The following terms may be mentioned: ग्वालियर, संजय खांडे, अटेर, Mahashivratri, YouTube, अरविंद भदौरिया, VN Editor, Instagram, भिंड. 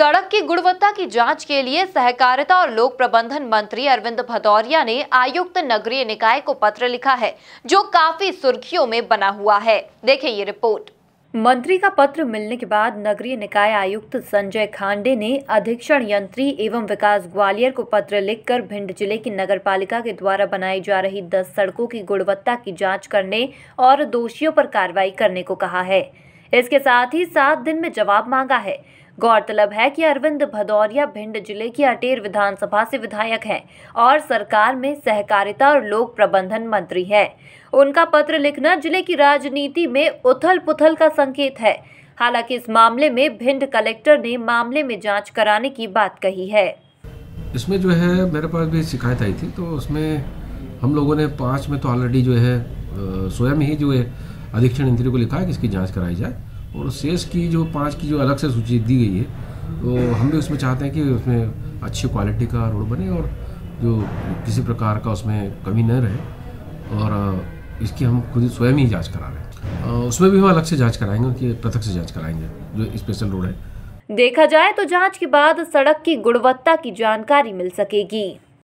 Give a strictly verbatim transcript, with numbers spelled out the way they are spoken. सड़क की गुणवत्ता की जांच के लिए सहकारिता और लोक प्रबंधन मंत्री अरविंद भदौरिया ने आयुक्त नगरीय निकाय को पत्र लिखा है, जो काफी सुर्खियों में बना हुआ है। देखें ये रिपोर्ट। मंत्री का पत्र मिलने के बाद नगरीय निकाय आयुक्त संजय खांडे ने अधीक्षण यंत्री एवं विकास ग्वालियर को पत्र लिखकर भिंड जिले की नगरपालिका के द्वारा बनाई जा रही दस सड़कों की गुणवत्ता की जांच करने और दोषियों पर कार्रवाई करने को कहा है। इसके साथ ही सात दिन में जवाब मांगा है। गौरतलब है कि अरविंद भदौरिया भिंड जिले की अटेर विधानसभा से विधायक हैं और सरकार में सहकारिता और लोक प्रबंधन मंत्री हैं। उनका पत्र लिखना जिले की राजनीति में उथल-पुथल का संकेत है। हालांकि इस मामले में भिंड कलेक्टर ने मामले में जांच कराने की बात कही है। इसमें जो है मेरे पास भी शिकायत आई थी, तो उसमें हम लोगों ने पाँच में तो ऑलरेडी जो है स्वयं ही जो है अधीक्षण इंद्री को लिखा है कि इसकी जाँच कराई जाए, और शेष की जो पाँच की जो अलग से सूची दी गई है, तो हम भी उसमें चाहते हैं कि उसमें अच्छी क्वालिटी का रोड बने और जो किसी प्रकार का उसमें कमी न रहे, और इसकी हम खुद स्वयं ही जांच करा रहे हैं। उसमें भी हम अलग से जांच कराएंगे कि पृथक से जांच कराएंगे जो स्पेशल रोड है। देखा जाए तो जाँच के बाद सड़क की गुणवत्ता की जानकारी मिल सकेगी।